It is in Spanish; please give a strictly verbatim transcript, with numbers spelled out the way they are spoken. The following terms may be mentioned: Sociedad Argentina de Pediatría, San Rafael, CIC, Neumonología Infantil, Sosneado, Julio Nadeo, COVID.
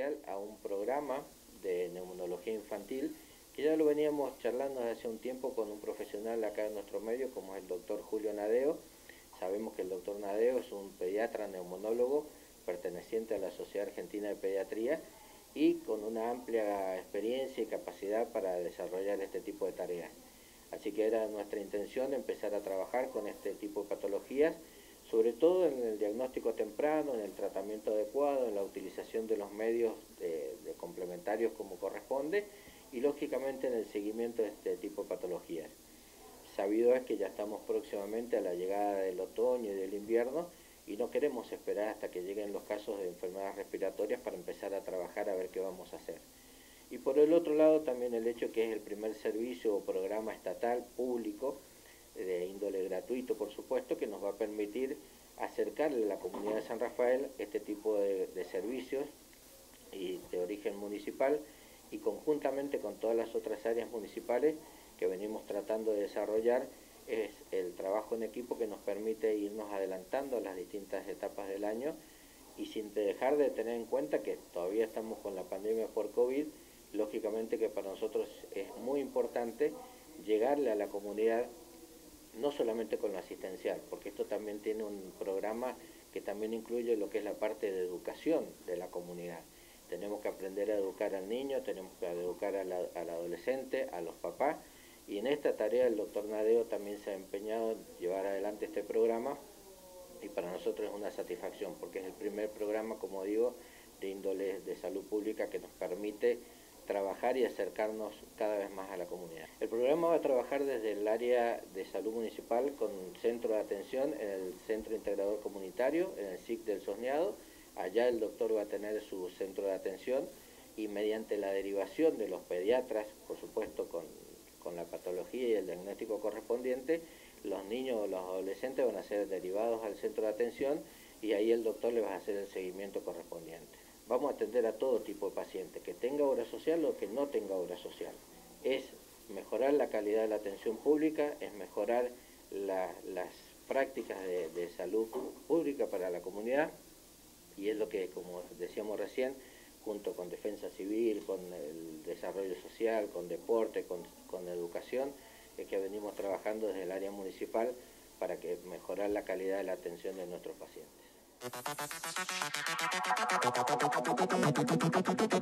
especial a un programa de neumonología infantil que ya lo veníamos charlando desde hace un tiempo con un profesional acá en nuestro medio como es el doctor Julio Nadeo. Sabemos que el doctor Nadeo es un pediatra neumonólogo perteneciente a la Sociedad Argentina de Pediatría y con una amplia experiencia y capacidad para desarrollar este tipo de tareas. Así que era nuestra intención empezar a trabajar con este tipo de patologías, sobre todo en el diagnóstico temprano, en el tratamiento adecuado, en la utilización de los medios de, de complementarios como corresponde y lógicamente en el seguimiento de este tipo de patologías. Sabido es que ya estamos próximamente a la llegada del otoño y del invierno y no queremos esperar hasta que lleguen los casos de enfermedades respiratorias para empezar a trabajar a ver qué vamos a hacer. Y por el otro lado también el hecho que es el primer servicio o programa estatal público de índole gratuito, por supuesto, que nos va a permitir acercarle a la comunidad de San Rafael este tipo de, de servicios y de origen municipal y conjuntamente con todas las otras áreas municipales que venimos tratando de desarrollar es el trabajo en equipo que nos permite irnos adelantando a las distintas etapas del año y sin dejar de tener en cuenta que todavía estamos con la pandemia por COVID, lógicamente que para nosotros es muy importante llegarle a la comunidad no solamente con lo asistencial, porque esto también tiene un programa que también incluye lo que es la parte de educación de la comunidad. Tenemos que aprender a educar al niño, tenemos que educar a la, al adolescente, a los papás, y en esta tarea el doctor Nadeo también se ha empeñado en llevar adelante este programa, y para nosotros es una satisfacción, porque es el primer programa, como digo, de índole de salud pública que nos permite trabajar y acercarnos cada vez más a la comunidad. El programa va a trabajar desde el área de salud municipal con un centro de atención en el Centro Integrador Comunitario, en el C I C del Sosneado. Allá el doctor va a tener su centro de atención y mediante la derivación de los pediatras, por supuesto con, con la patología y el diagnóstico correspondiente, los niños o los adolescentes van a ser derivados al centro de atención y ahí el doctor les va a hacer el seguimiento correspondiente. Vamos a atender a todo tipo de paciente, que tenga obra social o que no tenga obra social. Es mejorar la calidad de la atención pública, es mejorar la, las prácticas de, de salud pública para la comunidad y es lo que, como decíamos recién, junto con defensa civil, con el desarrollo social, con deporte, con, con educación, es que venimos trabajando desde el área municipal para que mejorar la calidad de la atención de nuestros pacientes. Thank you.